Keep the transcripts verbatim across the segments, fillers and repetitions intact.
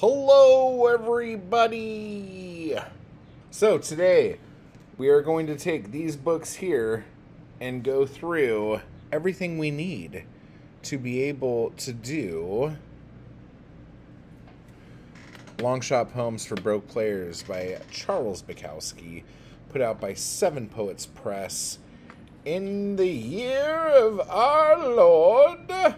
Hello, everybody! So today, we are going to take these books here and go through everything we need to be able to do Longshot Poems for Broke Players by Charles Bukowski, put out by Seven Poets Press in the year of our Lord, I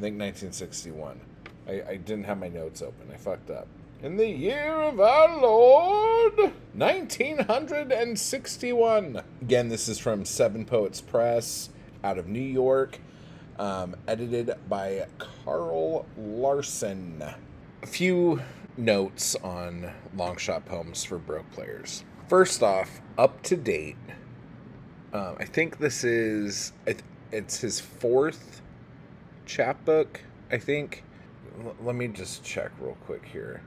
think nineteen sixty-one. I, I didn't have my notes open. I fucked up. In the year of our Lord, nineteen sixty-one. Again, this is from Seven Poets Press out of New York, um, edited by Carl Larsen. A few notes on Longshot Poems for Broke Players. First off, up to date. Um, I think this is, it's his fourth chapbook, I think. Let me just check real quick here.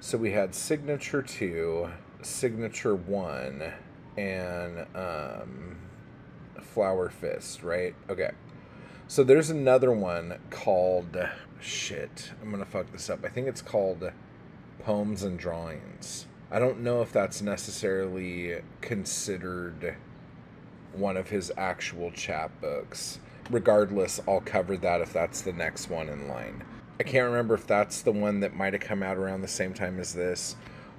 So we had Signature two, Signature one, and um, Flower Fist, right? Okay. So there's another one called, shit, I'm going to fuck this up. I think it's called Poems and Drawings. I don't know if that's necessarily considered one of his actual chapbooks. Regardless, I'll cover that if that's the next one in line. I can't remember if that's the one that might have come out around the same time as this,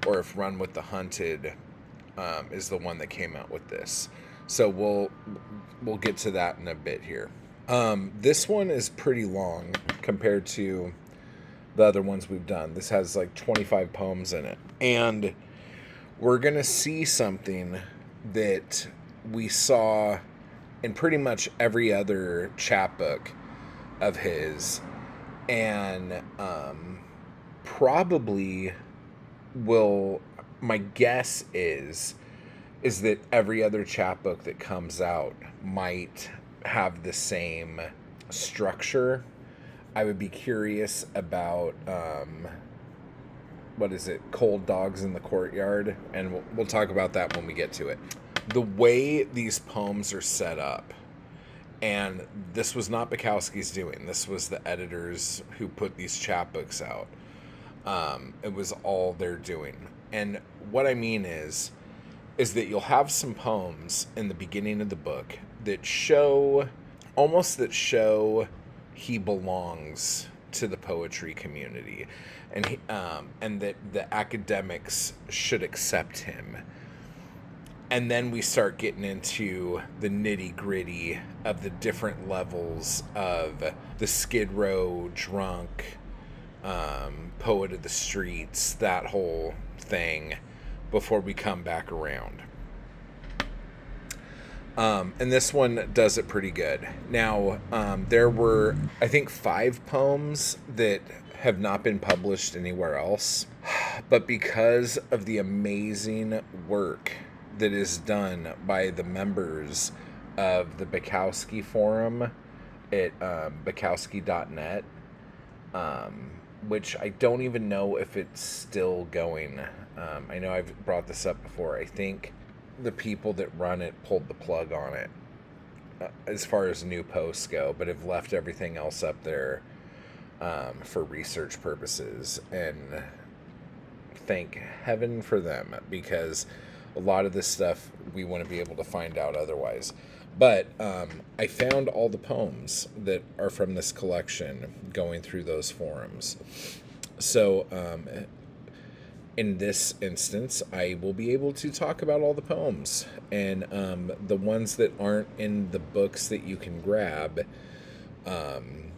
or if Run with the Hunted um, is the one that came out with this. So we'll we'll get to that in a bit here. Um, this one is pretty long compared to the other ones we've done. This has like twenty-five poems in it. And we're going to see something that we saw in pretty much every other chapbook of his, and um, probably will, my guess is, is that every other chapbook that comes out might have the same structure. I would be curious about, um, what is it, Cold Dogs in the Courtyard, and we'll, we'll talk about that when we get to it. The way these poems are set up, and this was not Bukowski's doing. This was the editors who put these chapbooks out. Um, it was all they're doing. And what I mean is, is that you'll have some poems in the beginning of the book that show, almost that show he belongs to the poetry community. And, he, um, and that the academics should accept him. And then we start getting into the nitty-gritty of the different levels of the Skid Row drunk, um, poet of the streets, that whole thing, before we come back around. Um, and this one does it pretty good. Now, um, there were, I think, five poems that have not been published anywhere else, but because of the amazing work that is done by the members of the Bukowski Forum at um, Bukowski dot net, um, which I don't even know if it's still going. Um, I know I've brought this up before. I think the people that run it pulled the plug on it uh, as far as new posts go, but have left everything else up there um, for research purposes. And thank heaven for them, because a lot of this stuff we wouldn't be able to find out otherwise. But um, I found all the poems that are from this collection going through those forums. So um, in this instance, I will be able to talk about all the poems. And um, the ones that aren't in the books that you can grab, um,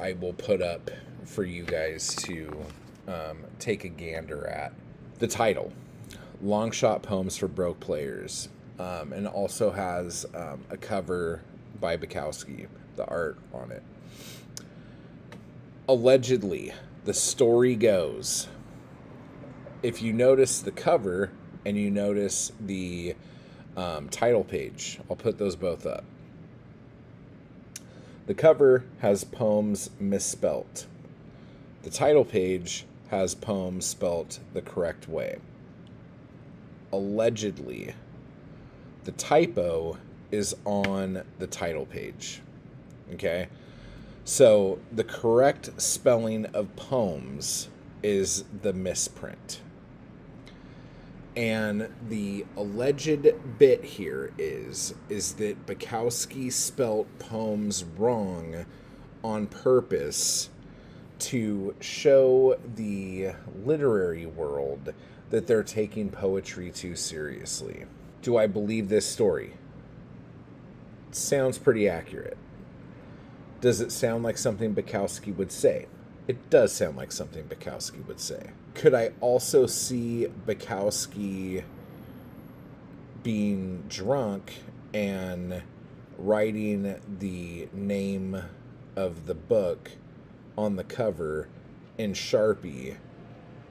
I will put up for you guys to um, take a gander at. The title: Longshot Poems for Broke Players, um, and also has um, a cover by Bukowski, the art on it. Allegedly, the story goes, if you notice the cover and you notice the um, title page, I'll put those both up. The cover has poems misspelt. The title page has poems spelt the correct way. Allegedly, the typo is on the title page. Okay, so the correct spelling of poems is the misprint. And the alleged bit here is, is that Bukowski spelt poems wrong on purpose to show the literary world that they're taking poetry too seriously. Do I believe this story? It sounds pretty accurate. Does it sound like something Bukowski would say? It does sound like something Bukowski would say. Could I also see Bukowski being drunk and writing the name of the book on the cover in Sharpie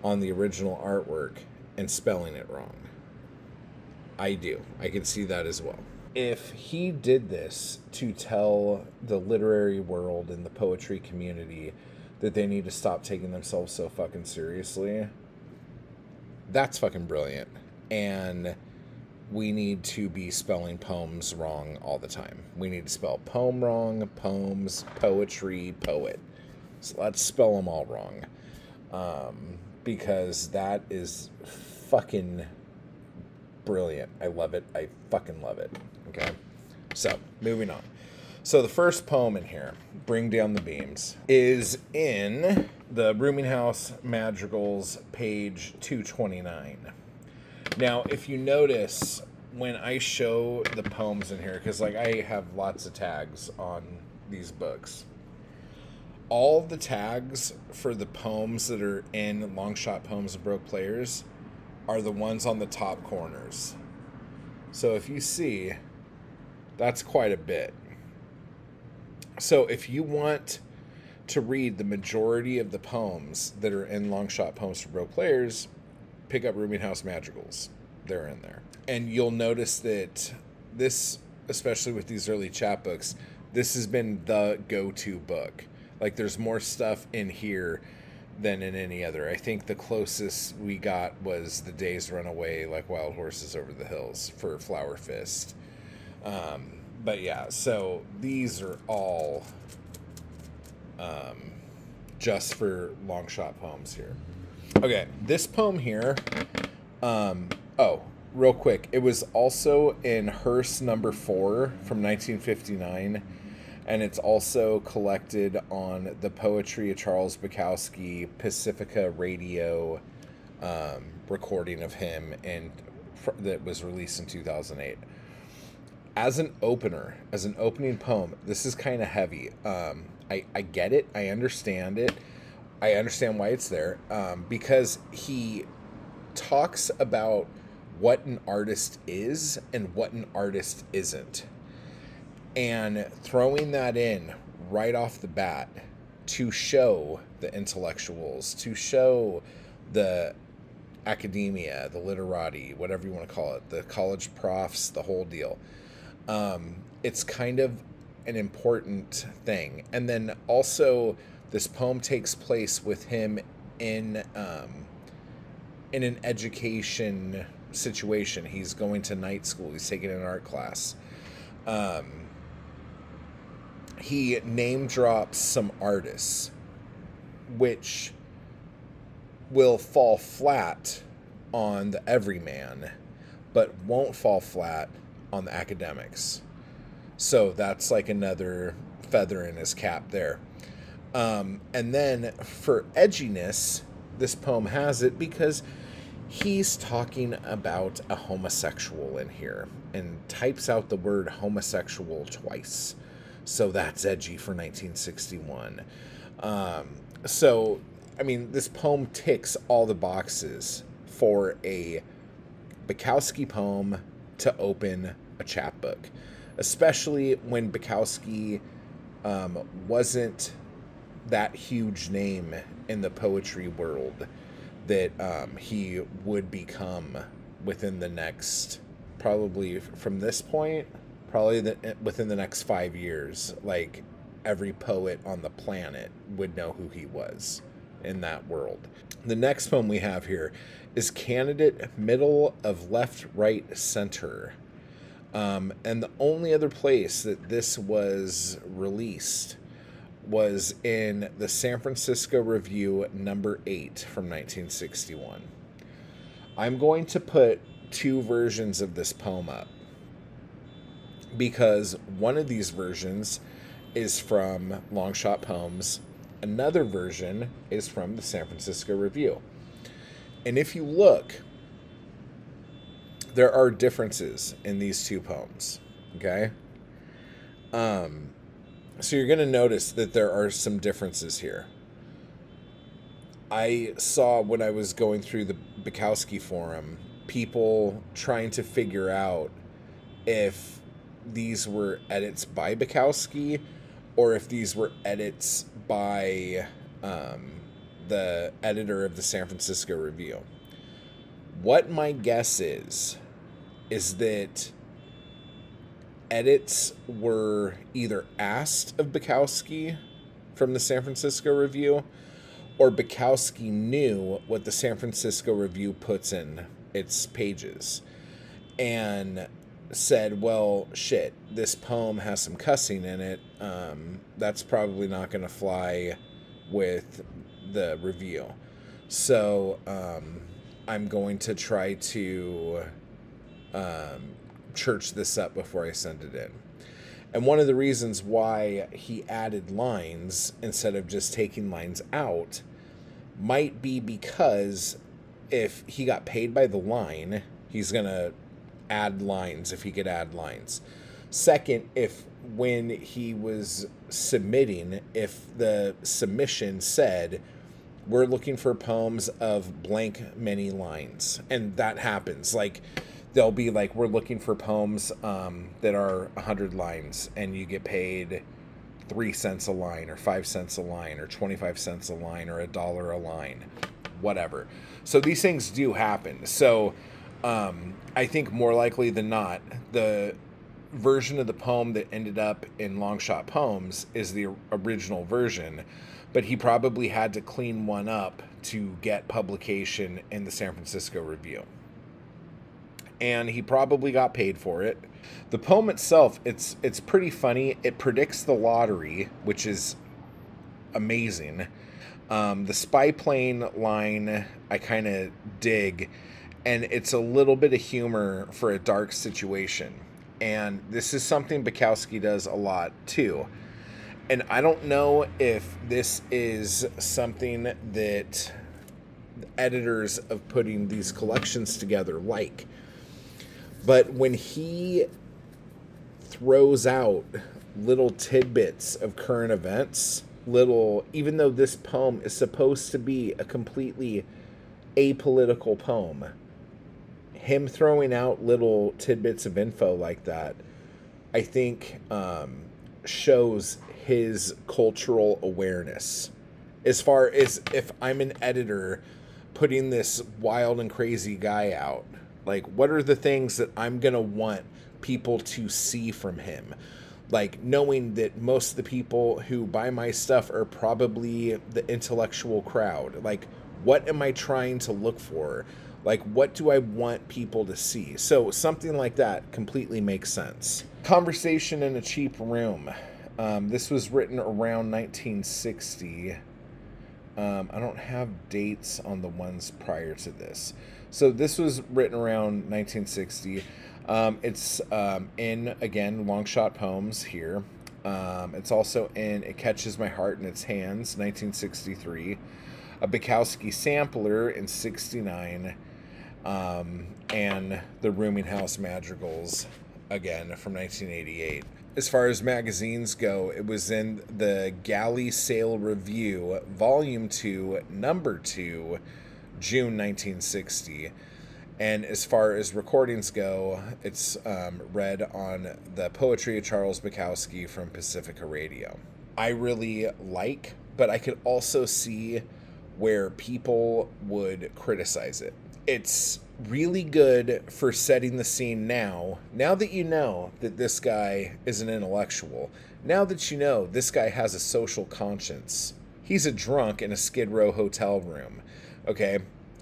on the original artwork and spelling it wrong? I do. I can see that as well. If he did this to tell the literary world and the poetry community that they need to stop taking themselves so fucking seriously, that's fucking brilliant. And we need to be spelling poems wrong all the time. We need to spell poem wrong, poems, poetry, poet. So let's spell them all wrong. Um, because that is fucking brilliant. I love it. I fucking love it. Okay. So, moving on. So the first poem in here, Bring Down the Beams, is in the Rooming House Madrigals, page two twenty-nine. Now, if you notice, when I show the poems in here, because like I have lots of tags on these books, all the tags for the poems that are in Longshot Poems for Broke Players are the ones on the top corners. So if you see, that's quite a bit. So if you want to read the majority of the poems that are in Longshot Poems for Broke Players, pick up Rooming House Madrigals. They're in there. And you'll notice that this, especially with these early chapbooks, this has been the go-to book. Like, there's more stuff in here than in any other. I think the closest we got was The Days Run Away Like Wild Horses Over the Hills for Flower Fist. Um... But yeah, so these are all um, just for long shot poems here. Okay, this poem here, um, oh, real quick, it was also in Hearse number four from nineteen fifty-nine, and it's also collected on the Poetry of Charles Bukowski Pacifica Radio um, recording of him, and fr that was released in two thousand eight. As an opener, as an opening poem, this is kind of heavy. Um, I, I get it. I understand it. I understand why it's there. Um, because he talks about what an artist is and what an artist isn't. And throwing that in right off the bat to show the intellectuals, to show the academia, the literati, whatever you want to call it, the college profs, the whole deal. Um, it's kind of an important thing. And then also this poem takes place with him in, um, in an education situation. He's going to night school. He's taking an art class. Um, he name drops some artists, which will fall flat on the everyman, but won't fall flat on the academics. So that's like another feather in his cap there. Um, and then for edginess, this poem has it because he's talking about a homosexual in here and types out the word homosexual twice. So that's edgy for nineteen sixty-one. Um, so, I mean, this poem ticks all the boxes for a Bukowski poem to open a chapbook, especially when Bukowski um, wasn't that huge name in the poetry world that um, he would become within the next, probably from this point, probably the, within the next five years, like every poet on the planet would know who he was in that world. The next poem we have here is Candidate Middle of Left, Right, Center. Um, and the only other place that this was released was in the San Francisco Review number eight from nineteen sixty-one. I'm going to put two versions of this poem up, because one of these versions is from Longshot Poems. Another version is from the San Francisco Review. And if you look, there are differences in these two poems, okay? Um, so you're going to notice that there are some differences here. I saw when I was going through the Bukowski forum, people trying to figure out if these were edits by Bukowski or if these were edits by um, the editor of the San Francisco Review. What my guess is, is that edits were either asked of Bukowski from the San Francisco Review, or Bukowski knew what the San Francisco Review puts in its pages and said, well, shit, this poem has some cussing in it. Um, that's probably not going to fly with the review. So um, I'm going to try to um, church this up before I send it in. And one of the reasons why he added lines instead of just taking lines out might be because if he got paid by the line, he's going to add lines if he could add lines. Second, if when he was submitting, if the submission said, we're looking for poems of blank many lines, and that happens, like they'll be like, we're looking for poems um, that are one hundred lines, and you get paid three cents a line or five cents a line or twenty-five cents a line or a dollar a line, whatever. So these things do happen. So Um, I think more likely than not, the version of the poem that ended up in Longshot Poems is the original version, but he probably had to clean one up to get publication in the San Francisco Review. And he probably got paid for it. The poem itself, it's, it's pretty funny. It predicts the lottery, which is amazing. Um, the spy plane line, I kind of dig. And it's a little bit of humor for a dark situation. And this is something Bukowski does a lot too. And I don't know if this is something that the editors of putting these collections together like. But when he throws out little tidbits of current events, little, even though this poem is supposed to be a completely apolitical poem, him throwing out little tidbits of info like that, I think um, shows his cultural awareness. As far as if I'm an editor putting this wild and crazy guy out, like, what are the things that I'm going to want people to see from him? Like, knowing that most of the people who buy my stuff are probably the intellectual crowd. Like, what am I trying to look for? Like, what do I want people to see? So something like that completely makes sense. Conversation in a Cheap Room. Um, this was written around nineteen sixty. Um, I don't have dates on the ones prior to this. So this was written around nineteen sixty. Um, it's um, in, again, Longshot Poems here. Um, it's also in It Catches My Heart in Its Hands, nineteen sixty-three. A Bukowski Sampler in sixty-nine, um, and the Rooming House Madrigals, again, from nineteen eighty-eight. As far as magazines go, it was in the Galley Sale Review, Volume two, Number two, June nineteen sixty. And as far as recordings go, it's um, read on The Poetry of Charles Bukowski from Pacifica Radio. I really like, but I could also see where people would criticize it. It's really good for setting the scene now, now that you know that this guy is an intellectual, now that you know this guy has a social conscience. He's a drunk in a Skid Row hotel room, okay?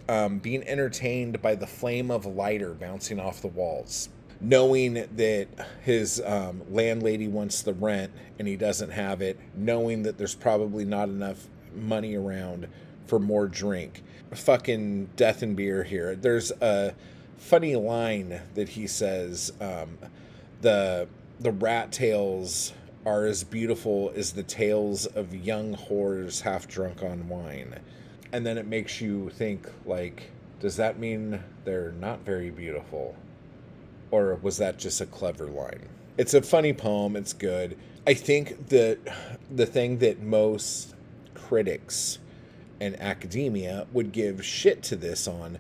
Um, being entertained by the flame of a lighter bouncing off the walls. knowing that his um, landlady wants the rent and he doesn't have it, knowing that there's probably not enough money around for more drink. Fucking death and beer here. There's a funny line that he says, um, the, the rat tails are as beautiful as the tails of young whores half drunk on wine. And then it makes you think, like, does that mean they're not very beautiful? Or was that just a clever line? It's a funny poem. It's good. I think that the thing that most critics and academia would give shit to this on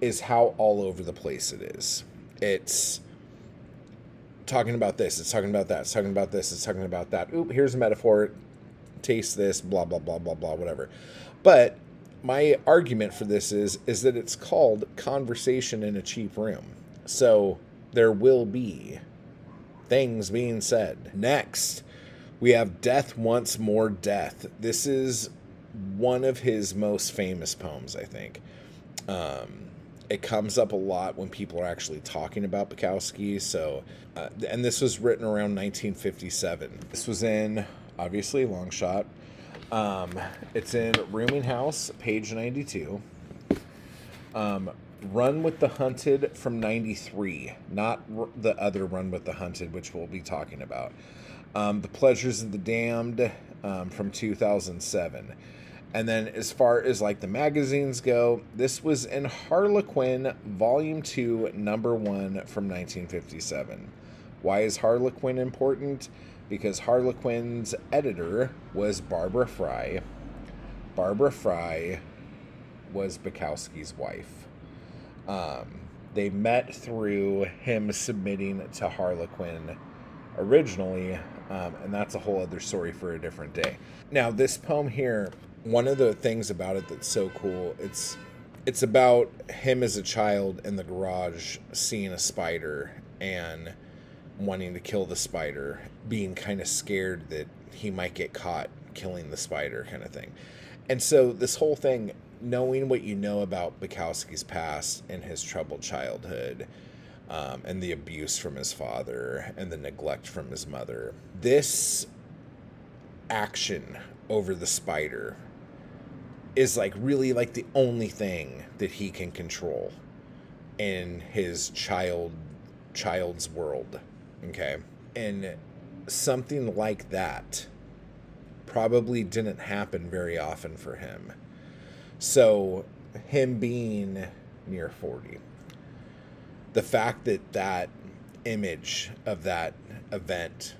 is how all over the place it is. It's talking about this. It's talking about that. It's talking about this. It's talking about that. Oop, here's a metaphor. Taste this, blah, blah, blah, blah, blah, whatever. But my argument for this is, is that it's called Conversation in a Cheap Room. So there will be things being said. Next, we have Death Wants More Death. This is one of his most famous poems, I think. Um, it comes up a lot when people are actually talking about Bukowski. So, uh, and this was written around nineteen fifty-seven. This was in, obviously, Longshot. Um, it's in Rooming House, page ninety-two. Um, Run with the Hunted from ninety-three, not r the other Run with the Hunted, which we'll be talking about. Um, the Pleasures of the Damned um, from two thousand seven. And then as far as like the magazines go, this was in Harlequin, volume two, number one from nineteen fifty-seven. Why is Harlequin important? Because Harlequin's editor was Barbara Fry. Barbara Fry was Bukowski's wife. Um, they met through him submitting to Harlequin originally, um, and that's a whole other story for a different day. Now, this poem here, one of the things about it that's so cool, it's, it's about him as a child in the garage seeing a spider and wanting to kill the spider, being kind of scared that he might get caught killing the spider kind of thing. And so this whole thing, knowing what you know about Bukowski's past and his troubled childhood, um, and the abuse from his father and the neglect from his mother, this action over the spider is like really like the only thing that he can control in his child child's world. Okay, and something like that probably didn't happen very often for him. So him being near forty, the fact that that image of that event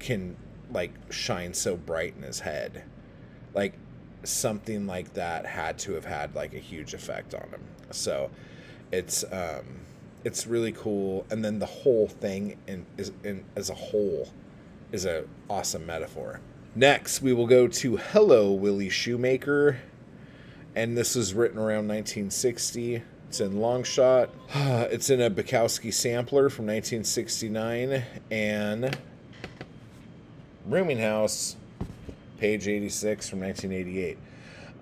can like shine so bright in his head, like something like that had to have had like a huge effect on him. So it's, um, it's really cool. And then the whole thing in, is, in, as a whole is an awesome metaphor. Next, we will go to Hello, Willie Shoemaker. And this was written around nineteen sixty. It's in Longshot. It's in A Bukowski Sampler from nineteen sixty-nine. And Rooming House, page eighty-six from nineteen eighty-eight.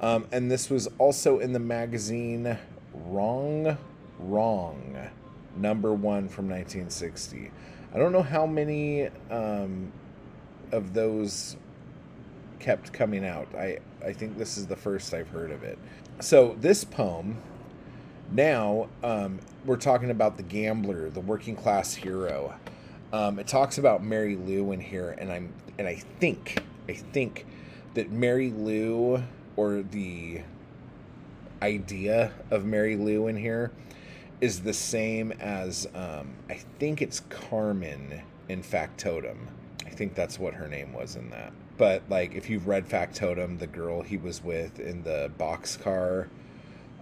Um, and this was also in the magazine Wrong Wrong. Number one from nineteen sixty. I don't know how many um, of those kept coming out. I, I think this is the first I've heard of it. So this poem, now um, we're talking about the gambler, the working class hero. Um, it talks about Mary Lou in here, and I'm and I think I think that Mary Lou, or the idea of Mary Lou in here, is the same as, um, I think it's Carmen in Factotum. I think that's what her name was in that. But, like, if you've read Factotum, the girl he was with in the boxcar,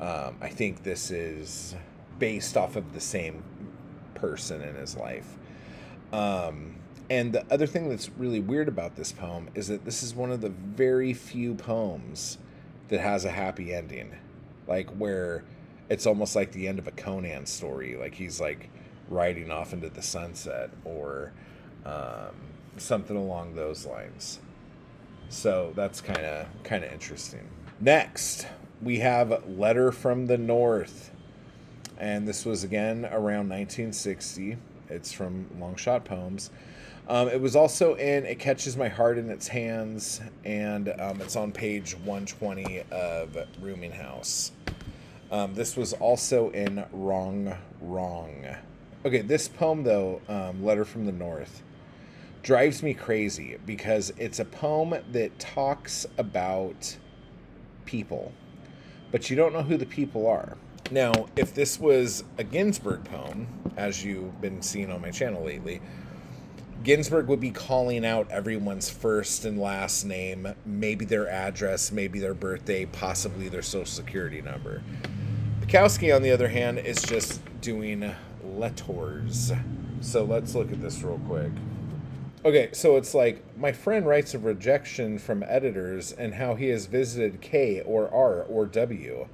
um, I think this is based off of the same person in his life. Um, and the other thing that's really weird about this poem is that this is one of the very few poems that has a happy ending. Like, where it's almost like the end of a Conan story. Like he's like riding off into the sunset or um, something along those lines. So that's kind of kind of interesting. Next, we have Letter from the North. And this was again around nineteen sixty. It's from Longshot Poems. Um, it was also in It Catches My Heart in Its Hands, and um, it's on page one twenty of Rooming House. Um, this was also in Wrong Wrong. Okay, this poem, though, um, Letter from the North, drives me crazy because it's a poem that talks about people, but you don't know who the people are. Now, if this was a Ginsberg poem, as you've been seeing on my channel lately, Ginsberg would be calling out everyone's first and last name, maybe their address, maybe their birthday, possibly their social security number. Bukowski, on the other hand, is just doing letters. So let's look at this real quick. Okay, so it's like, my friend writes of rejection from editors and how he has visited K or R or W.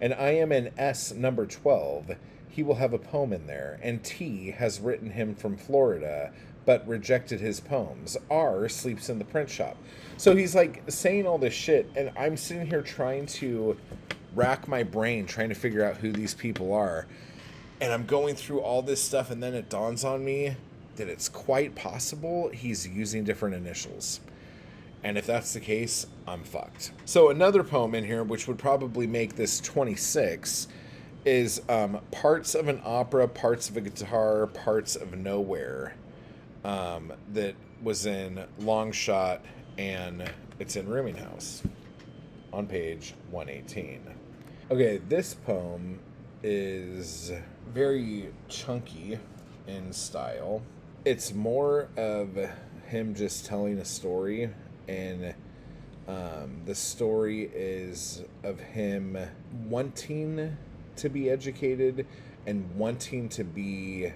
And I am in S number twelve. He will have a poem in there. And T has written him from Florida, but rejected his poems. R sleeps in the print shop. So he's like saying all this shit, and I'm sitting here trying to rack my brain, trying to figure out who these people are. And I'm going through all this stuff, and then it dawns on me that it's quite possible he's using different initials. And if that's the case, I'm fucked. So another poem in here, which would probably make this twenty-six, is um, parts of an opera, parts of a guitar, parts of nowhere, um, that was in Longshot, and it's in Rooming House on page one eighteen. Okay, this poem is very chunky in style. It's more of him just telling a story. And um, the story is of him wanting to be educated and wanting to be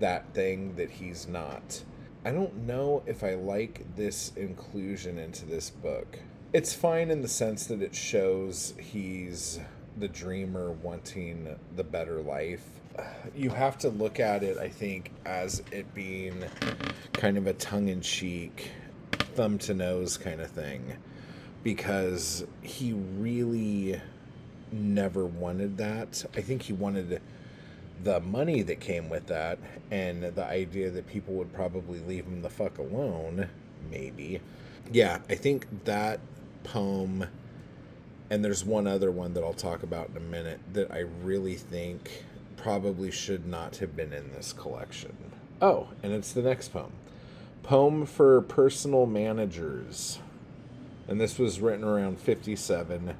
that thing that he's not. I don't know if I like this inclusion into this book. It's fine in the sense that it shows he's the dreamer wanting the better life. You have to look at it, I think, as it being kind of a tongue-in-cheek, thumb to nose kind of thing, because he really never wanted that. I think he wanted the money that came with that and the idea that people would probably leave him the fuck alone, maybe. Yeah, I think that poem, and there's one other one that I'll talk about in a minute, that I really think probably should not have been in this collection. Oh, and it's the next poem. Poem for Personal Managers, and this was written around fifty-seven.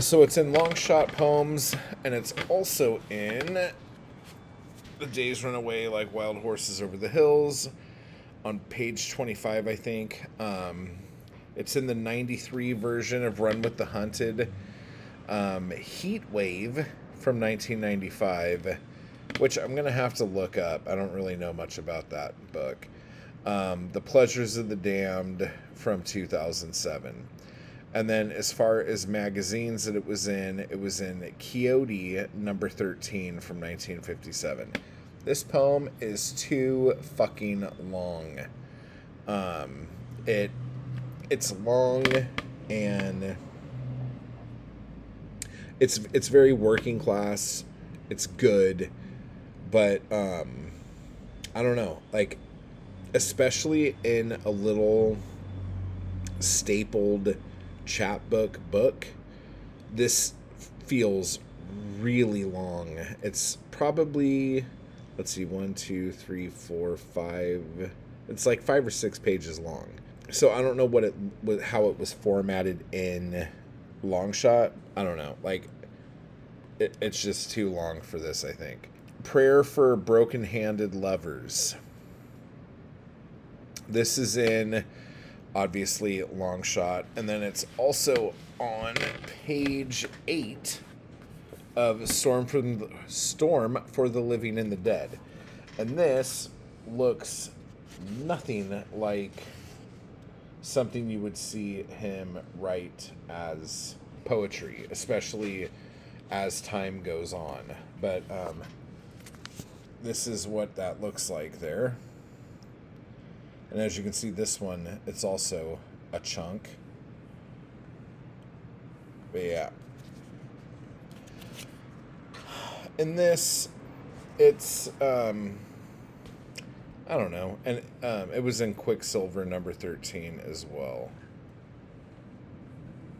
So it's in Longshot Poems, and it's also in The Days Run Away Like Wild Horses Over the Hills on page twenty-five, I think. Um, it's in the ninety-three version of Run with the Hunted. Um, Heat Wave from nineteen ninety-five, which I'm going to have to look up. I don't really know much about that book. Um, The Pleasures of the Damned from two thousand seven. And then as far as magazines that it was in, it was in Coyote number thirteen from nineteen fifty-seven. This poem is too fucking long. Um, it It's long, and it's, it's very working class. It's good. But, um, I don't know, like, especially in a little stapled chapbook book, this feels really long. It's probably, let's see, one, two, three, four, five, it's like five or six pages long. So I don't know what it, how it was formatted in Longshot. I don't know, like, it, it's just too long for this, I think. Prayer for Broken-Handed Lovers. This is in, obviously, Longshot. And then it's also on page eight of Storm for the, Storm for the Living and the Dead. And this looks nothing like something you would see him write as poetry, especially as time goes on. But, um... this is what that looks like there. And as you can see, this one, it's also a chunk. But yeah. In this, it's, um, I don't know. And um, it was in Quicksilver number thirteen as well.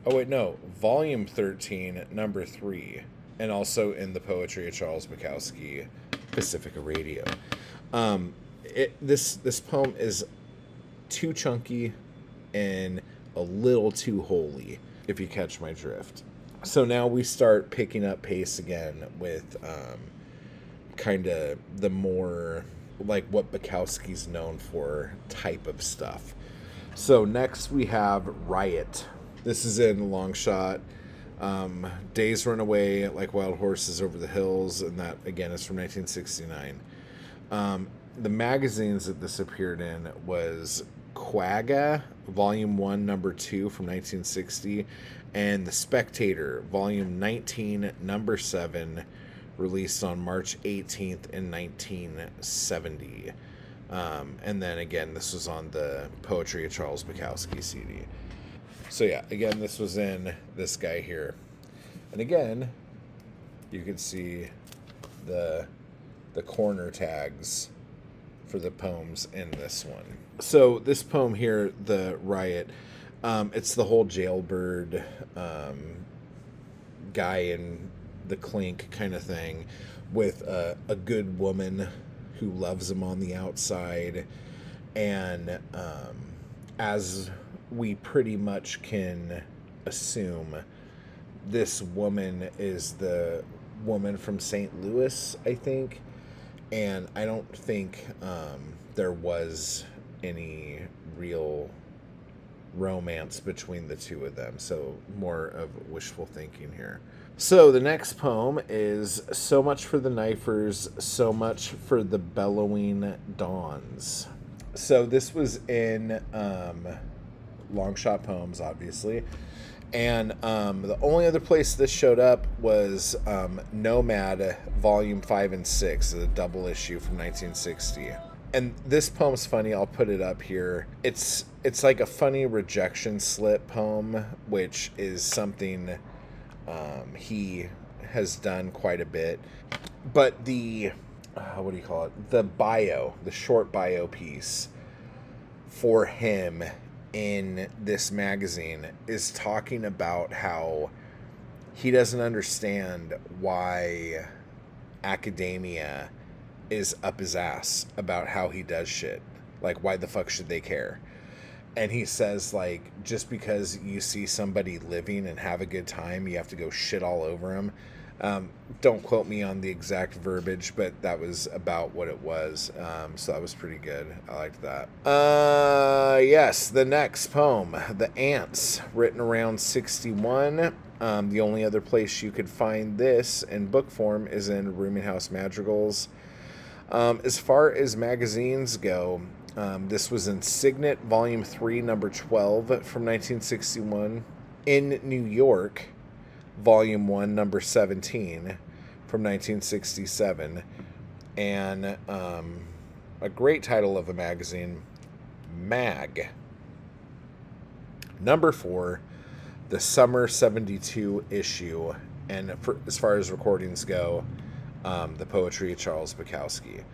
Oh, wait, no. Volume thirteen, number three. And also in the poetry of Charles Bukowski, Pacifica Radio. Um, it, this, this poem is too chunky and a little too holy, if you catch my drift. So now we start picking up pace again with um, kind of the more, like, what Bukowski's known for type of stuff. So next we have Riot. This is in Longshot. Um, Days Run Away Like Wild Horses Over the Hills, and that, again, is from nineteen sixty-nine. Um, the magazines that this appeared in was Quagga, Volume one, Number two, from nineteen sixty, and The Spectator, Volume nineteen, Number seven, released on March eighteenth in nineteen seventy. Um, and then, again, this was on the Poetry of Charles Bukowski C D. So yeah, again, this was in this guy here. And again, you can see the, the corner tags for the poems in this one. So this poem here, the Riot, um, it's the whole jailbird um, guy in the clink kind of thing with a, a good woman who loves him on the outside. And um, as we pretty much can assume, this woman is the woman from Saint Louis, I think. And I don't think um, there was any real romance between the two of them. So more of wishful thinking here. So the next poem is So Much for the Knifers, So Much for the Bellowing Dawns. So this was in um, Longshot Poems, obviously. And um, the only other place this showed up was um, Nomad, Volume five and six, the double issue from nineteen sixty. And this poem's funny. I'll put it up here. It's, it's like a funny rejection slip poem, which is something um, he has done quite a bit. But the, uh, what do you call it? The bio, the short bio piece for him in this magazine is talking about how he doesn't understand why academia is up his ass about how he does shit. Like, why the fuck should they care? And he says, like, just because you see somebody living and have a good time, you have to go shit all over him. Um, don't quote me on the exact verbiage, but that was about what it was. Um, so that was pretty good. I liked that. Uh, yes, the next poem, The Ants, written around sixty-one. Um, the only other place you could find this in book form is in Rooming House Madrigals. Um, as far as magazines go, um, this was in Signet, Volume three, Number twelve, from nineteen sixty-one. In New York, Volume one, Number seventeen, from nineteen sixty-seven, and um, a great title of a magazine, Mag. Number four, the Summer seventy-two issue, and for, as far as recordings go, um, the poetry of Charles Bukowski.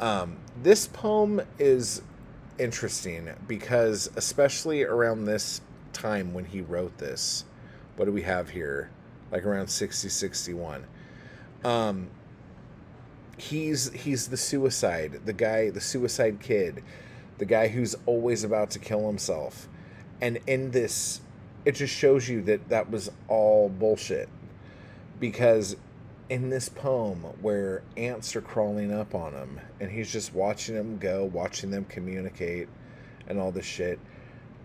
Um, this poem is interesting because, especially around this time when he wrote this, what do we have here? Like around sixty, sixty-one. Um, he's, he's the suicide, the guy, the suicide kid, the guy who's always about to kill himself. And in this, it just shows you that that was all bullshit. Because in this poem where ants are crawling up on him and he's just watching them go, watching them communicate and all this shit,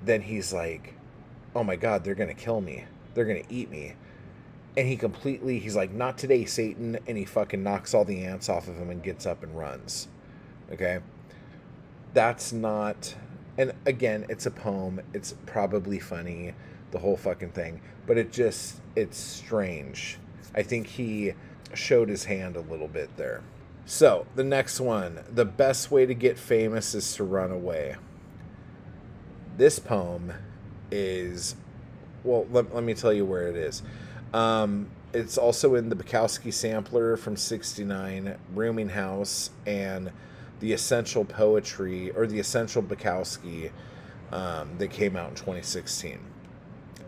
then he's like, oh my God, they're going to kill me. They're going to eat me. And he completely, he's like, not today, Satan. And he fucking knocks all the ants off of him and gets up and runs. Okay. That's not, and again, it's a poem. It's probably funny, the whole fucking thing, but it just, it's strange. I think he showed his hand a little bit there. So the next one, the best way to get famous is to run away. This poem is, well, let, let me tell you where it is. Um, It's also in The Bukowski Sampler from sixty-nine, Rooming House, and The Essential Poetry, or The Essential Bukowski, um, that came out in twenty sixteen.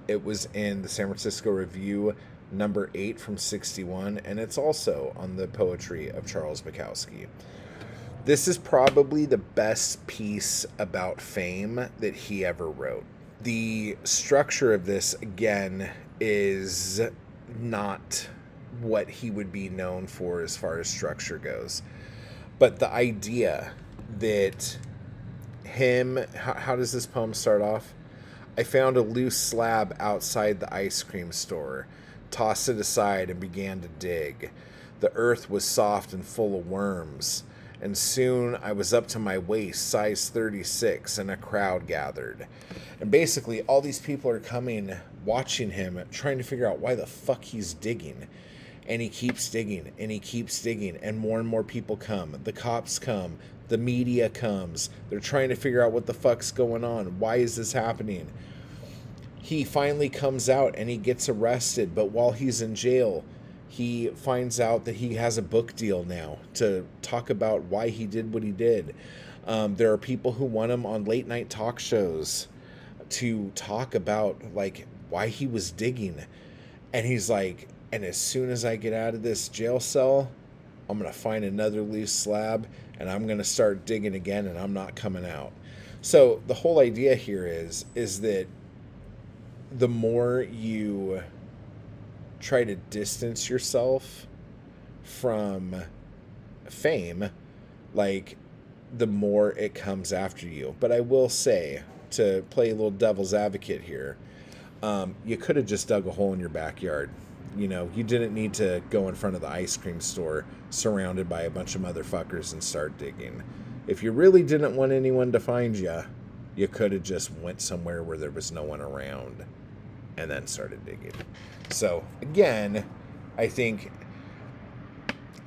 It was in the San Francisco Review, number eight from sixty-one, and it's also on the poetry of Charles Bukowski. This is probably the best piece about fame that he ever wrote. The structure of this, again, is not what he would be known for as far as structure goes. But the idea that him, how, how does this poem start off? I found a loose slab outside the ice cream store, tossed it aside and began to dig. The earth was soft and full of worms, and soon I was up to my waist, size thirty-six, and a crowd gathered. And basically all these people are coming, watching him, trying to figure out why the fuck he's digging. And he keeps digging, and he keeps digging, and more and more people come. The cops come, the media comes. They're trying to figure out what the fuck's going on. Why is this happening? He finally comes out and he gets arrested, but while he's in jail, he finds out that he has a book deal now to talk about why he did what he did. Um, there are people who want him on late night talk shows to talk about like why he was digging. And he's like, and as soon as I get out of this jail cell, I'm going to find another loose slab and I'm going to start digging again, and I'm not coming out. So the whole idea here is, is that the more you try to distance yourself from fame, like, the more it comes after you. But I will say, to play a little devil's advocate here, um, you could have just dug a hole in your backyard. You know, you didn't need to go in front of the ice cream store surrounded by a bunch of motherfuckers and start digging. If you really didn't want anyone to find you, you could have just went somewhere where there was no one around and then started digging. So again, I think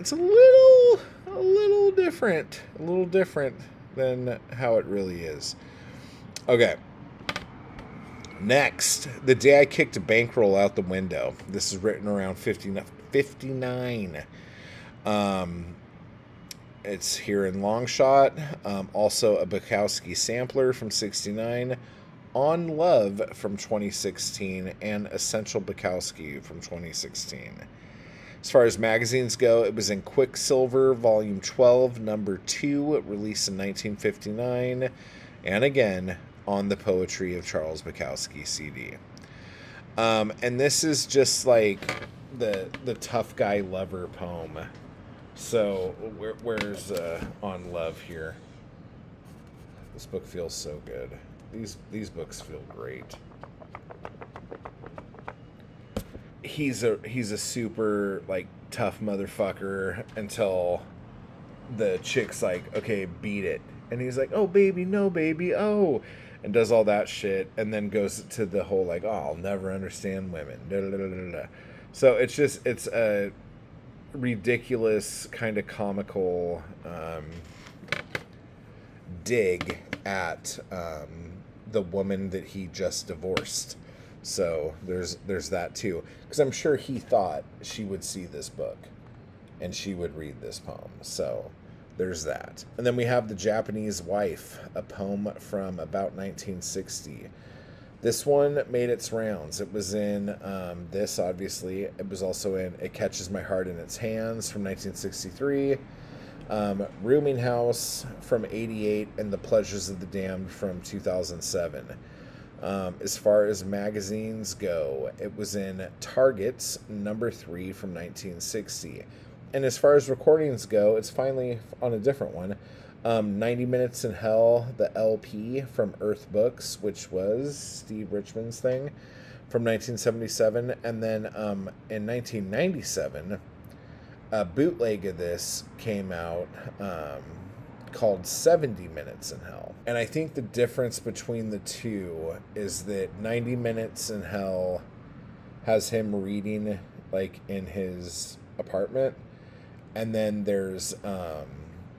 it's a little, a little different, a little different than how it really is. Okay. Next, The Day I Kicked a Bankroll Out the Window. This is written around fifty-nine. Um, it's here in Longshot. Um, also a Bukowski Sampler from sixty-nine. On Love from twenty sixteen, and Essential Bukowski from twenty sixteen. As far as magazines go, it was in Quicksilver, Volume twelve, Number two, released in nineteen fifty-nine, and again, on the Poetry of Charles Bukowski C D. Um, and this is just like the the tough guy lover poem. So where, where's uh, On Love here? This book feels so good. These, these books feel great. He's a, he's a super, like, tough motherfucker until the chick's like, okay, beat it. And he's like, oh, baby, no, baby, oh. And does all that shit. And then goes to the whole, like, oh, I'll never understand women. Da, da, da, da, da. So it's just, it's a ridiculous, kind of comical um, dig at um, the woman that he just divorced. So there's there's that too, because I'm sure he thought she would see this book and she would read this poem. So there's that. And then we have The Japanese Wife, a poem from about nineteen sixty. This one made its rounds. It was in um, this, obviously. It was also in It Catches My Heart in Its Hands from nineteen sixty-three, um, Rooming House from eighty-eight, and The Pleasures of the Damned from two thousand seven. Um, as far as magazines go, it was in Targets, number three, from nineteen sixty. And as far as recordings go, it's finally on a different one. Um, ninety Minutes in Hell, the L P from Earth Books, which was Steve Richmond's thing, from nineteen seventy-seven. And then um, in nineteen ninety-seven, a bootleg of this came out um, called seventy Minutes in Hell. And I think the difference between the two is that ninety Minutes in Hell has him reading, like, in his apartment. And then there's um,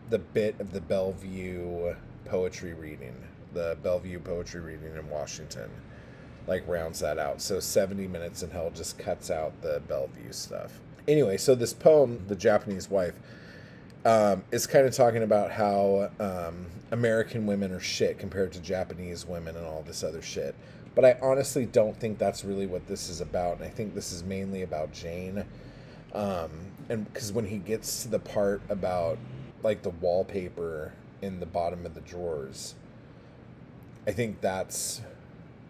the bit of the Bellevue poetry reading, the Bellevue poetry reading in Washington. like rounds that out. So seventy minutes in Hell just cuts out the Bellevue stuff. Anyway, so this poem, The Japanese Wife, um, is kind of talking about how um, American women are shit compared to Japanese women and all this other shit. But I honestly don't think that's really what this is about. And I think this is mainly about Jane. Um, and because when he gets to the part about like the wallpaper in the bottom of the drawers, I think that's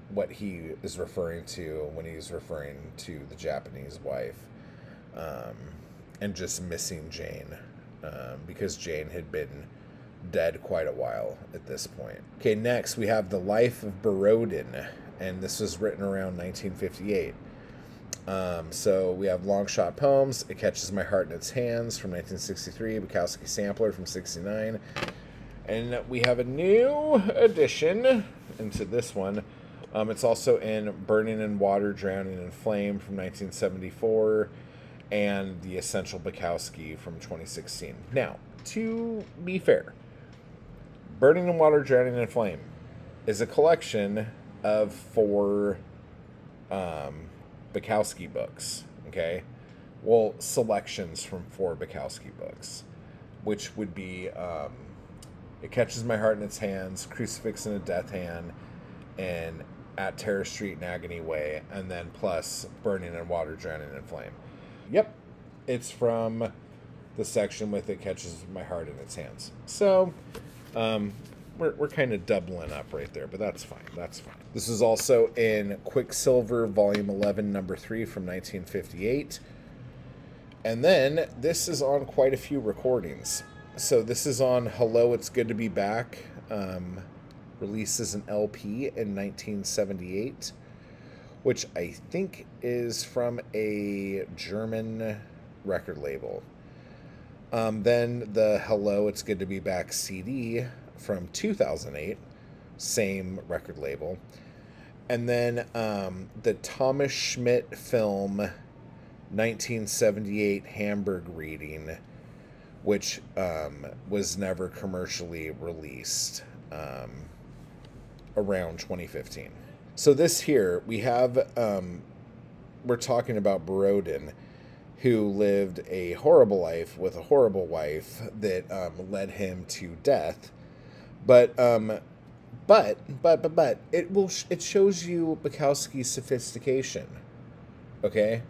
what he is referring to when he's referring to the Japanese wife, um, and just missing Jane, um, because Jane had been dead quite a while at this point. Okay, next we have The Life of Borodin, and this was written around nineteen fifty-eight. Um, so we have Longshot Poems, It Catches My Heart in Its Hands from nineteen sixty-three, Bukowski Sampler from sixty-nine, and we have a new addition into this one. Um, it's also in Burning in Water, Drowning in Flame from nineteen seventy-four, and The Essential Bukowski from twenty sixteen. Now, to be fair, Burning in Water, Drowning in Flame is a collection of four um, Bukowski books, okay? Well, selections from four Bukowski books, which would be um, It Catches My Heart in Its Hands, Crucifix in a Death Hand, and At Terror Street and Agony Way, and then plus Burning in Water, Drowning in Flame. Yep, it's from the section with It Catches My Heart in Its Hands. So, um, we're, we're kind of doubling up right there, but that's fine, that's fine. This is also in Quicksilver, Volume eleven, Number three from nineteen fifty-eight. And then, this is on quite a few recordings. So this is on Hello, It's Good to Be Back, um... released as an L P in nineteen seventy-eight, which I think is from a German record label. Um, then the Hello, It's Good to Be Back C D from two thousand eight, same record label. And then um, the Thomas Schmidt film nineteen seventy-eight Hamburg reading, which um, was never commercially released. Um, around twenty fifteen. So this here, we have, um, we're talking about Borodin, who lived a horrible life with a horrible wife that um, led him to death. But, um, but, but, but, but, it will, sh it shows you Bukowski's sophistication, okay?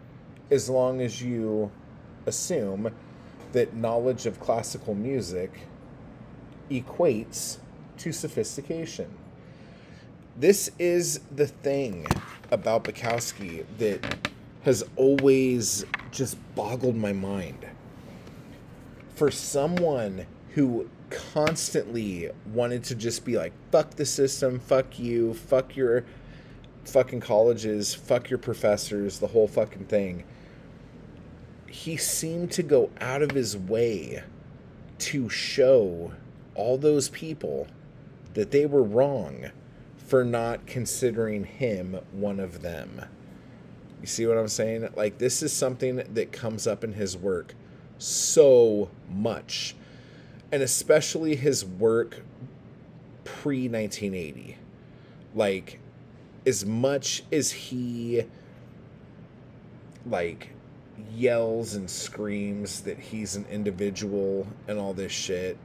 As long as you assume that knowledge of classical music equates to sophistication. This is the thing about Bukowski that has always just boggled my mind. For someone who constantly wanted to just be like, fuck the system, fuck you, fuck your fucking colleges, fuck your professors, the whole fucking thing, he seemed to go out of his way to show all those people that they were wrong for not considering him one of them. You see what I'm saying? Like, this is something that comes up in his work so much. And especially his work pre nineteen eighty. Like, as much as he, like, yells and screams that he's an individual and all this shit,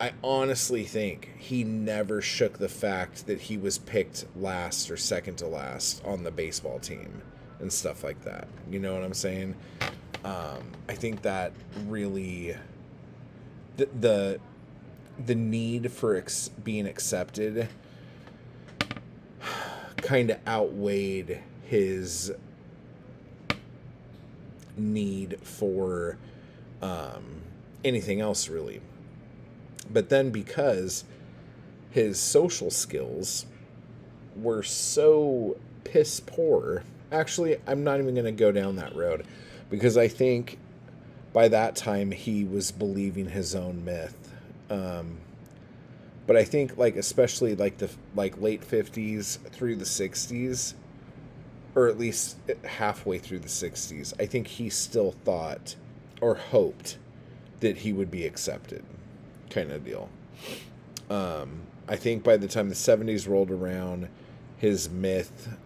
I honestly think he never shook the fact that he was picked last or second to last on the baseball team and stuff like that. You know what I'm saying? Um, I think that really the the, the need for ex being accepted kind of outweighed his need for um, anything else, really. But then because his social skills were so piss poor, actually, I'm not even going to go down that road, because I think by that time he was believing his own myth. Um, but I think, like, especially like the like late fifties through the sixties, or at least halfway through the sixties, I think he still thought or hoped that he would be accepted, kind of deal. Um, I think by the time the seventies rolled around, his myth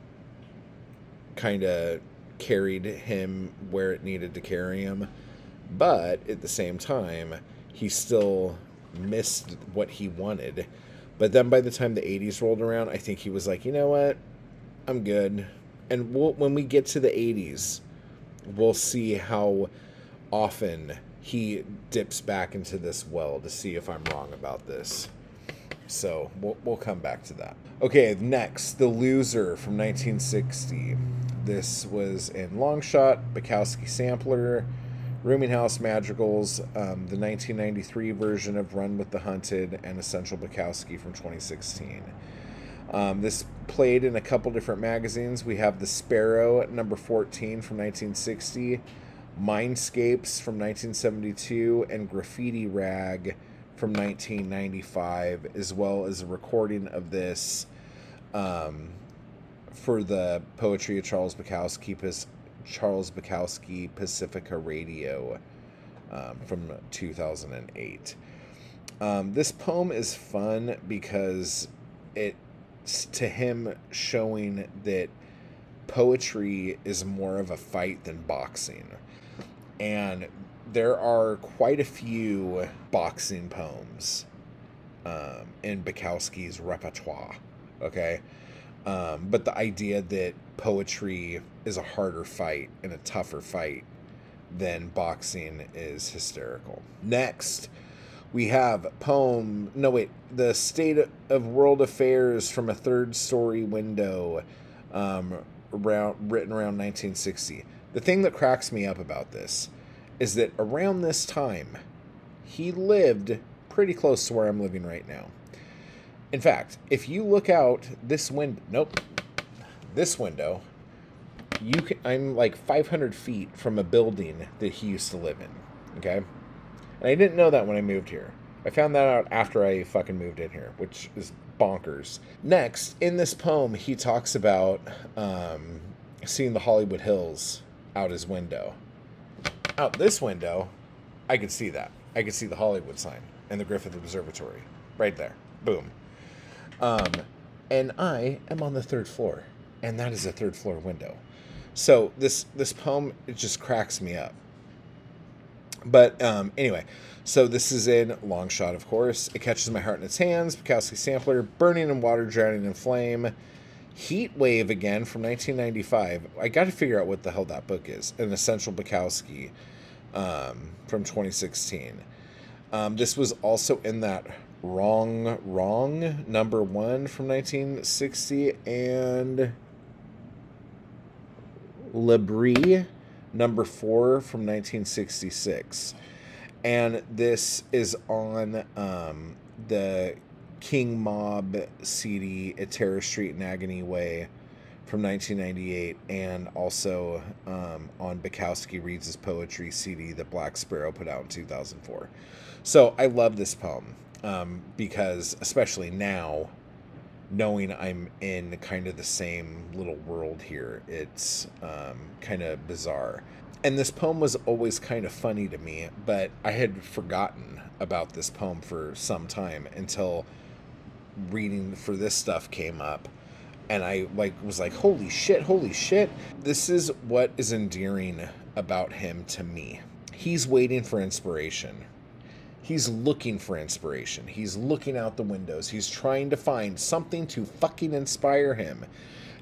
kind of carried him where it needed to carry him, but at the same time, he still missed what he wanted. But then by the time the eighties rolled around, I think he was like, you know what? I'm good. And we'll, when we get to the eighties, we'll see how often he dips back into this well to see if I'm wrong about this. So we'll, we'll come back to that. Okay, next, The Loser from nineteen sixty. This was in Longshot, Bukowski Sampler, Rooming House Madrigals, um, the nineteen ninety-three version of Run with the Hunted, and Essential Bukowski from twenty sixteen. Um, this played in a couple different magazines. We have The Sparrow at number fourteen from nineteen sixty, Mindscapes from nineteen seventy-two, and Graffiti Rag from nineteen ninety-five, as well as a recording of this um, for the Poetry of Charles Bukowski, Charles Bukowski Pacifica Radio um, from two thousand eight. Um, this poem is fun because it's to him showing that poetry is more of a fight than boxing. And there are quite a few boxing poems um, in Bukowski's repertoire, okay? Um, but the idea that poetry is a harder fight and a tougher fight than boxing is hysterical. Next, we have poem, no wait, The State of World Affairs from a Third Story Window, um, around, written around nineteen sixty. The thing that cracks me up about this is that around this time, he lived pretty close to where I'm living right now. In fact, if you look out this window, nope, this window, you can, I'm like five hundred feet from a building that he used to live in, okay? And I didn't know that when I moved here. I found that out after I fucking moved in here, which is bonkers. Next, in this poem, he talks about um, seeing the Hollywood Hills out his window. Out this window, I could see that. I could see the Hollywood sign and the Griffith Observatory right there. Boom. Um, and I am on the third floor, and that is a third floor window. So this, this poem, it just cracks me up. But, um, anyway, so this is in Longshot, of course. It Catches My Heart in Its Hands, Bukowski Sampler, Burning in Water, Drowning in Flame, Heat Wave again from nineteen ninety-five. I got to figure out what the hell that book is. An Essential Bukowski, um, from twenty sixteen. Um, this was also in that Wrong Wrong number one from nineteen sixty and Le Brie number four from nineteen sixty-six, and this is on um the King Mob C D At Terror Street and Agony Way from nineteen ninety-eight, and also um, on Bukowski Reads His Poetry C D that Black Sparrow put out in two thousand four. So I love this poem. Um, because especially now, knowing I'm in kind of the same little world here, it's um, kind of bizarre. And this poem was always kind of funny to me, but I had forgotten about this poem for some time until reading for this stuff came up. And I like was like, holy shit, holy shit. This is what is endearing about him to me. He's waiting for inspiration. He's looking for inspiration. He's looking out the windows. He's trying to find something to fucking inspire him.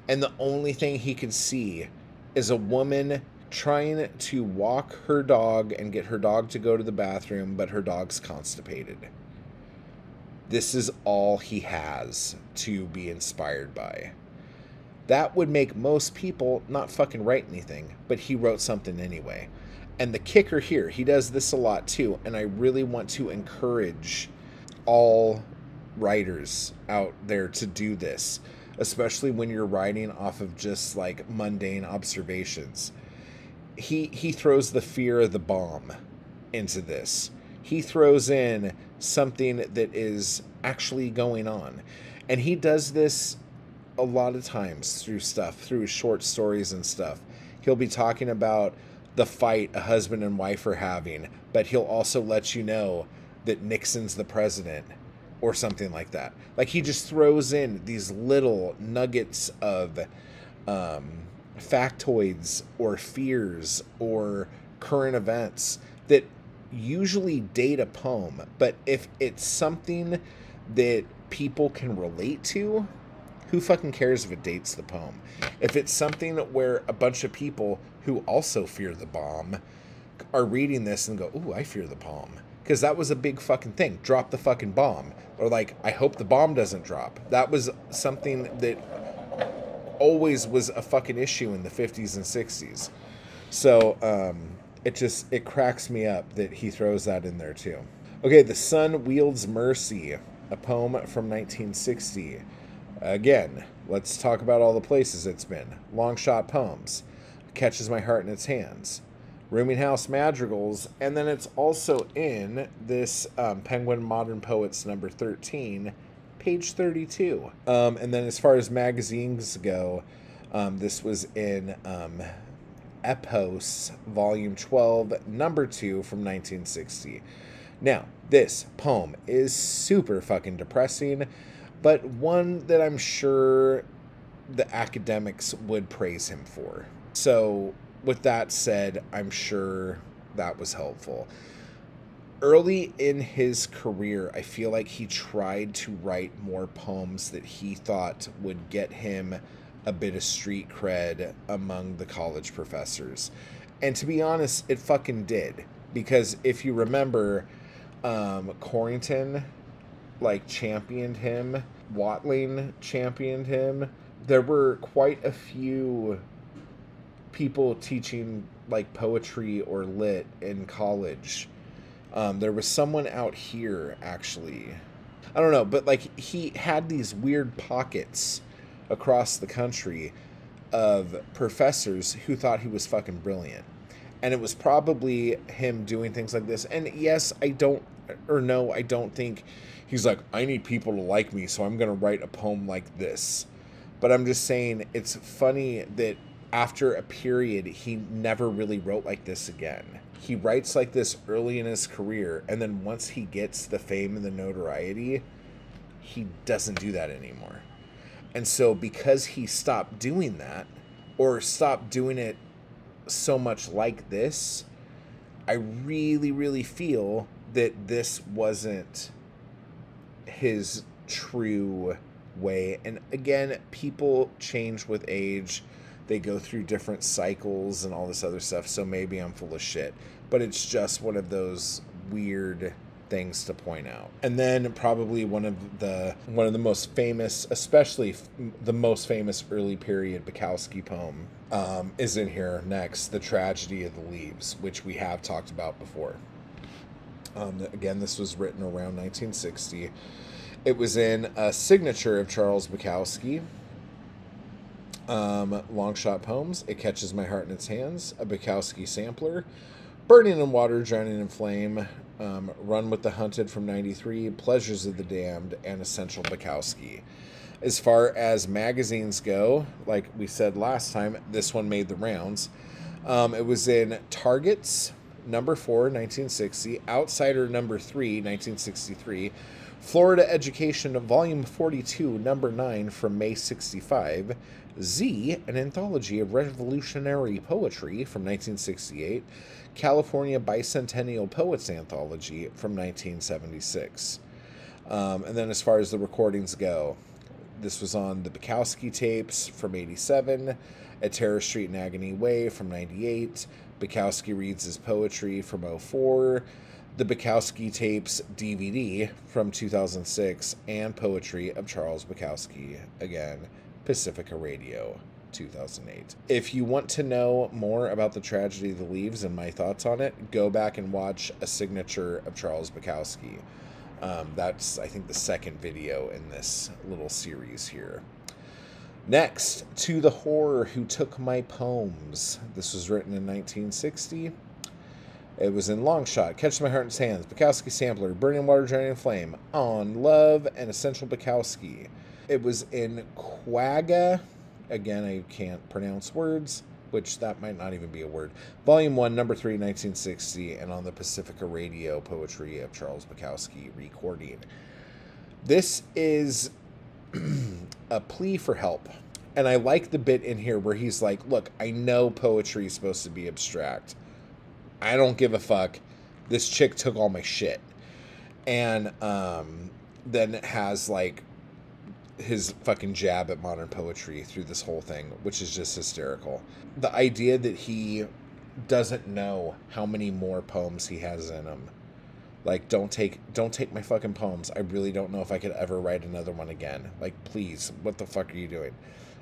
And the only thing he can see is a woman trying to walk her dog and get her dog to go to the bathroom, but her dog's constipated. This is all he has to be inspired by. That would make most people not fucking write anything, but he wrote something anyway. And the kicker here, he does this a lot too, and I really want to encourage all writers out there to do this, especially when you're writing off of just like mundane observations. He, he throws the fear of the bomb into this. He throws in something that is actually going on. And he does this a lot of times through stuff, through short stories and stuff. He'll be talking about the fight a husband and wife are having, but he'll also let you know that Nixon's the president or something like that. Like, he just throws in these little nuggets of um, factoids or fears or current events that usually date a poem, but if it's something that people can relate to, who fucking cares if it dates the poem? If it's something where a bunch of people who also fear the bomb are reading this and go, ooh, I fear the bomb. Because that was a big fucking thing. Drop the fucking bomb. Or like, I hope the bomb doesn't drop. That was something that always was a fucking issue in the fifties and sixties. So um, it just, it cracks me up that he throws that in there too. Okay, The Sun Wields Mercy, a poem from nineteen sixty. Again, let's talk about all the places it's been. Longshot Poems, Catches My Heart in Its Hands, Rooming House Madrigals, and then it's also in this um, Penguin Modern Poets number thirteen, page thirty-two. Um, and then as far as magazines go, um, this was in um, Epos, volume twelve, number two from nineteen sixty. Now, this poem is super fucking depressing, but one that I'm sure the academics would praise him for. So with that said, I'm sure that was helpful. Early in his career, I feel like he tried to write more poems that he thought would get him a bit of street cred among the college professors. And to be honest, it fucking did. Because if you remember, um, Corrington, like, championed him. Watling championed him. There were quite a few people teaching, like, poetry or lit in college. Um, there was someone out here, actually. I don't know, but, like, he had these weird pockets across the country of professors who thought he was fucking brilliant. And it was probably him doing things like this. And yes, I don't, or no, I don't think he's like, I need people to like me, so I'm going to write a poem like this. But I'm just saying, it's funny that after a period, he never really wrote like this again. He writes like this early in his career, and then once he gets the fame and the notoriety, he doesn't do that anymore. And so because he stopped doing that, or stopped doing it so much like this, I really, really feel that this wasn't his true way. And again, people change with age. They go through different cycles and all this other stuff. So maybe I'm full of shit, but it's just one of those weird things to point out. And then probably one of the one of the most famous, especially f the most famous early period Bukowski poem um, is in here next, The Tragedy of the Leaves, which we have talked about before. Um, again, this was written around nineteen sixty. It was in A Signature of Charles Bukowski, um, Longshot Poems, It Catches My Heart in Its Hands, A Bukowski Sampler, Burning in Water, Drowning in Flame, um, Run with the Hunted from ninety-three, Pleasures of the Damned, and Essential Bukowski. As far as magazines go, like we said last time, this one made the rounds. Um, it was in Targets, number four, nineteen sixty, Outsider, number three, nineteen sixty-three, Florida Education, volume forty-two, number nine, from May sixty-five, Z, An Anthology of Revolutionary Poetry, from nineteen sixty-eight, California Bicentennial Poets Anthology, from nineteen seventy-six. Um, and then as far as the recordings go, this was on the Bukowski tapes from eighty-seven, A Terror Street and Agony Way from ninety-eight, Bukowski Reads His Poetry from oh four, the Bukowski Tapes D V D from two thousand six, and Poetry of Charles Bukowski, again, Pacifica Radio, two thousand eight. If you want to know more about The Tragedy of the Leaves and my thoughts on it, go back and watch A Signature of Charles Bukowski. Um, that's, I think, the second video in this little series here. Next, To the Horror Who Took My Poems. This was written in nineteen sixty. It was in Longshot, Catches My Heart in Its Hands, Bukowski Sampler, Burning Water, Drowning in Flame, On Love, and Essential Bukowski. It was in Quagga. Again, I can't pronounce words, which that might not even be a word. Volume one, number three, nineteen sixty, and on the Pacifica Radio, Poetry of Charles Bukowski recording. This is a plea for help. And I like the bit in here where he's like, look, I know poetry is supposed to be abstract. I don't give a fuck. This chick took all my shit. And um, then it has, like, his fucking jab at modern poetry through this whole thing, which is just hysterical. The idea that he doesn't know how many more poems he has in him. Like, don't take don't take my fucking poems. I really don't know if I could ever write another one again. Like, please, what the fuck are you doing?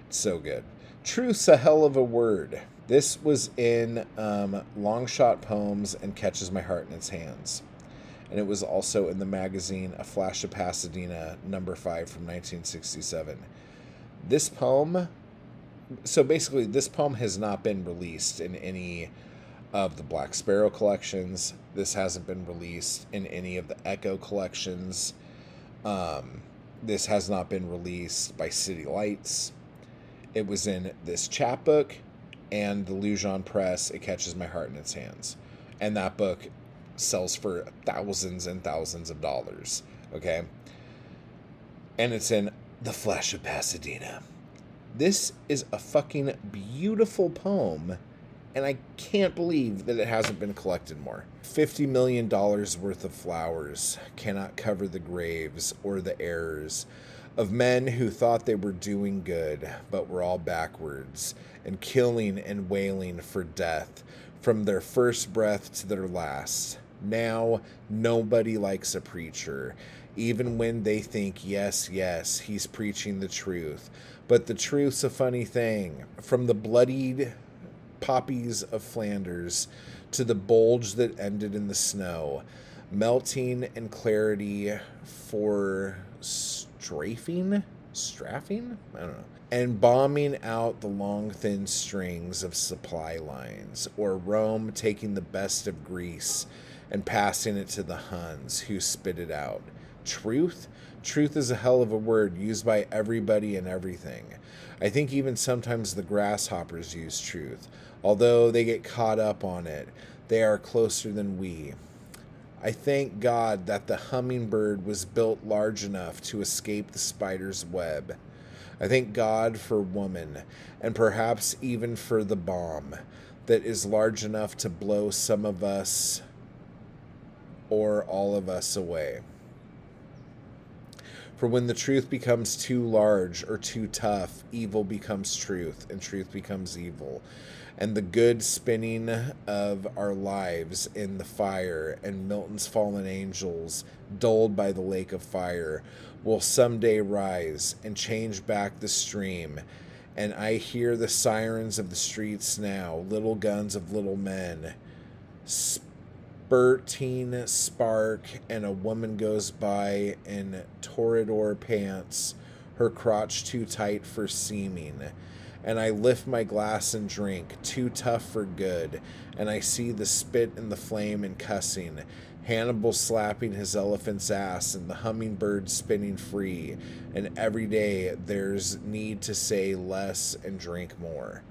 It's so good. Truth's a hell of a word. This was in um, Longshot Poems and Catches My Heart in Its Hands. And it was also in the magazine A Flash of Pasadena, number five from nineteen sixty-seven. This poem, so basically this poem has not been released in any of the Black Sparrow collections. This hasn't been released in any of the Echo collections. Um, this has not been released by City Lights. It was in this chapbook and the Lujan Press, It Catches My Heart in Its Hands. And that book sells for thousands and thousands of dollars, okay? And it's in The Flash of Pasadena. This is a fucking beautiful poem, and I can't believe that it hasn't been collected more. fifty million dollars worth of flowers cannot cover the graves or the errors of men who thought they were doing good, but were all backwards, and killing and wailing for death from their first breath to their last. Now, nobody likes a preacher, even when they think, yes, yes, he's preaching the truth. But the truth's a funny thing. From the bloodied poppies of Flanders to the bulge that ended in the snow, melting and clarity for strafing? Strafing? I don't know. And bombing out the long, thin strings of supply lines, or Rome taking the best of Greece and passing it to the Huns, who spit it out. Truth? Truth is a hell of a word used by everybody and everything. I think even sometimes the grasshoppers use truth, although they get caught up on it. They are closer than we. I thank God that the hummingbird was built large enough to escape the spider's web. I thank God for woman, and perhaps even for the bomb that is large enough to blow some of us or all of us away. For when the truth becomes too large or too tough, evil becomes truth, and truth becomes evil. And the good spinning of our lives in the fire, and Milton's fallen angels, dulled by the lake of fire, will someday rise and change back the stream. And I hear the sirens of the streets now, little guns of little men, spurting spark, and a woman goes by in torridor pants, her crotch too tight for seeming. And I lift my glass and drink, too tough for good, and I see the spit and the flame and cussing, Hannibal slapping his elephant's ass and the hummingbird spinning free, and every day there's need to say less and drink more.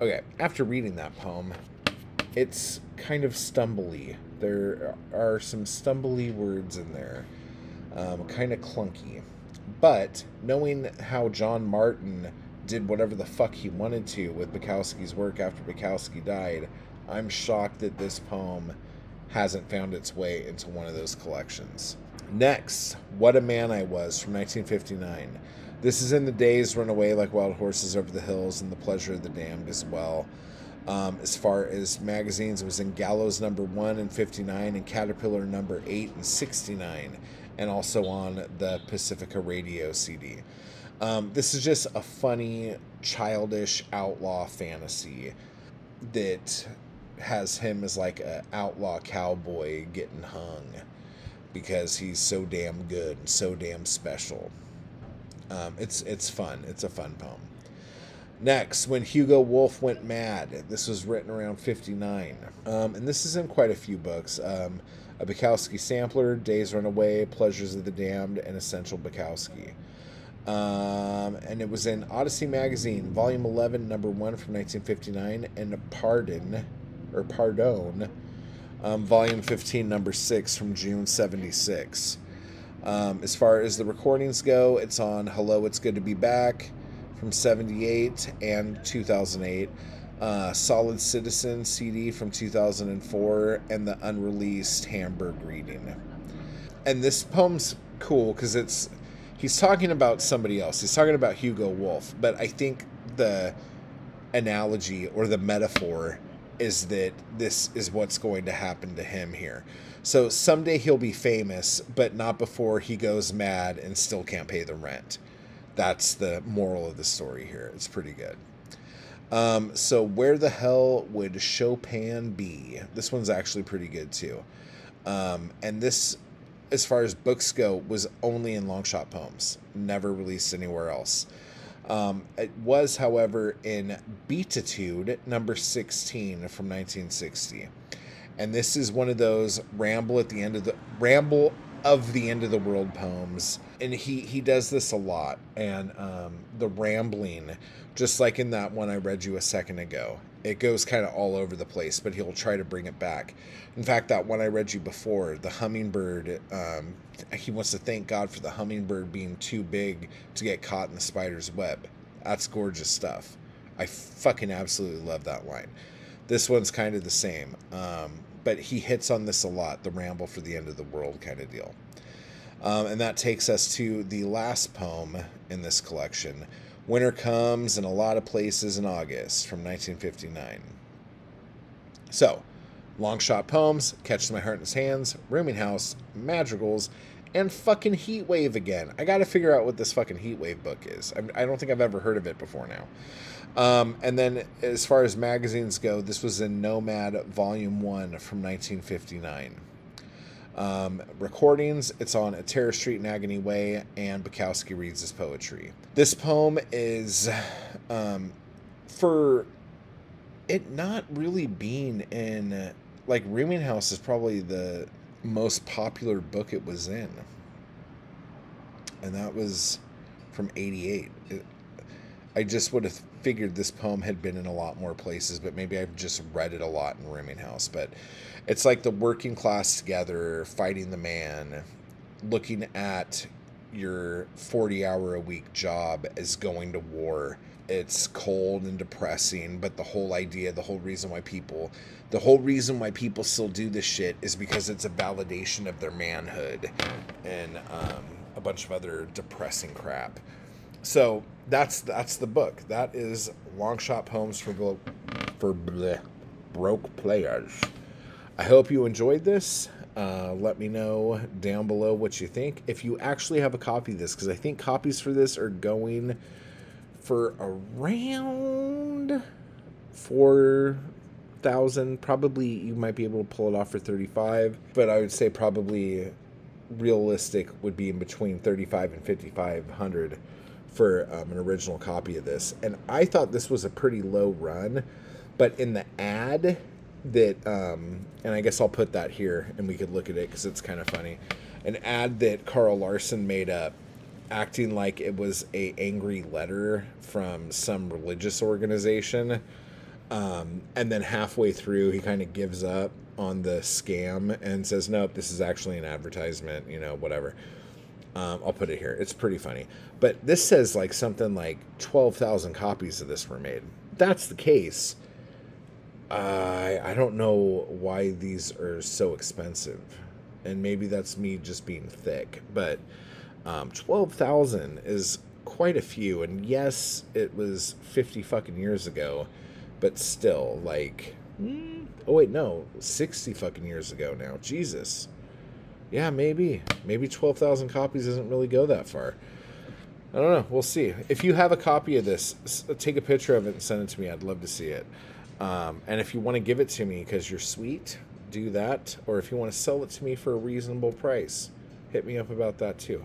Okay, after reading that poem, it's kind of stumbly. There are some stumbly words in there, um, kind of clunky. But knowing how John Martin did whatever the fuck he wanted to with Bukowski's work after Bukowski died, I'm shocked that this poem hasn't found its way into one of those collections. Next, What a Man I Was from nineteen fifty-nine. This is in The Days Run Away Like Wild Horses Over the Hills and The Pleasure of the Damned as well. Um, as far as magazines, it was in Gallows number one in fifty-nine and Caterpillar number eight in sixty-nine, and also on the Pacifica Radio C D. Um, this is just a funny, childish outlaw fantasy that has him as like an outlaw cowboy getting hung because he's so damn good and so damn special. Um, it's, it's fun. It's a fun poem. Next, When Hugo Wolf Went Mad. This was written around fifty-nine. Um, and this is in quite a few books. Um, A Bukowski Sampler, Days Run Away, Pleasures of the Damned, and Essential Bukowski. Um, and it was in Odyssey Magazine, Volume eleven, Number one from nineteen fifty-nine, and Pardon, or Pardone, um, Volume fifteen, Number six from June seventy-six. Um, as far as the recordings go, it's on Hello, It's Good to Be Back from seventy-eight and two thousand eight, uh, Solid Citizen C D from two thousand four, and the unreleased Hamburg reading. And this poem's cool because it's he's talking about somebody else. He's talking about Hugo Wolf, but I think the analogy or the metaphor is that this is what's going to happen to him here. So someday he'll be famous, but not before he goes mad and still can't pay the rent. That's the moral of the story here. It's pretty good. Um, so where the hell would Chopin be? This one's actually pretty good too. Um, and this, as far as books go, was only in Longshot Poems, never released anywhere else. Um, it was, however, in Beatitude, number sixteen from nineteen sixty. And this is one of those ramble at the end of the ramble of the end of the world poems. And he, he does this a lot. And um, the rambling, just like in that one I read you a second ago, it goes kind of all over the place, but he'll try to bring it back. In fact, that one I read you before, the hummingbird, um, he wants to thank God for the hummingbird being too big to get caught in the spider's web. That's gorgeous stuff. I fucking absolutely love that line. This one's kind of the same, um, but he hits on this a lot, the ramble for the end of the world kind of deal. Um, and that takes us to the last poem in this collection, Winter Comes in a Lot of Places in August from nineteen fifty-nine. So, Longshot Poems, Catches My Heart in Its Hands, Rooming House, Madrigals, and fucking Heat Wave again. I gotta figure out what this fucking Heat Wave book is. I, I don't think I've ever heard of it before now. Um, and then, as far as magazines go, this was in Nomad Volume one from nineteen fifty-nine. Um, recordings, it's on A Terror Street and Agony Way, and Bukowski Reads His Poetry. This poem is, um, for it not really being in, like, Rooming House is probably the most popular book it was in. And that was from eighty-eight. It, I just would have figured this poem had been in a lot more places, but maybe I've just read it a lot in Rooming House. But it's like the working class together, fighting the man, looking at your forty hour a week job as going to war. It's cold and depressing, but the whole idea, the whole reason why people, the whole reason why people still do this shit is because it's a validation of their manhood and um, a bunch of other depressing crap. So that's that's the book. That is Longshot Poems for blo for bleh, Broke Players. I hope you enjoyed this. Uh, let me know down below what you think. If you actually have a copy of this, because I think copies for this are going for around four thousand dollars. Probably you might be able to pull it off for thirty-five dollars, but I would say probably realistic would be in between thirty-five hundred dollars and fifty-five hundred dollars for um, an original copy of this. And I thought this was a pretty low run, but in the ad that, um, and I guess I'll put that here and we could look at it because it's kind of funny, an ad that Carl Larsen made up, acting like it was a angry letter from some religious organization, um, and then halfway through he kind of gives up on the scam and says, nope, this is actually an advertisement, you know, whatever. Um, I'll put it here. It's pretty funny. But this says like something like twelve thousand copies of this were made. That's the case. Uh, I don't know why these are so expensive. And maybe that's me just being thick. But um, twelve thousand is quite a few. And yes, it was fifty fucking years ago. But still, like, oh wait, no, sixty fucking years ago now. Jesus. Yeah, maybe. Maybe twelve thousand copies doesn't really go that far. I don't know. We'll see. If you have a copy of this, take a picture of it and send it to me. I'd love to see it. Um, and if you want to give it to me because you're sweet, do that. Or if you want to sell it to me for a reasonable price, hit me up about that too.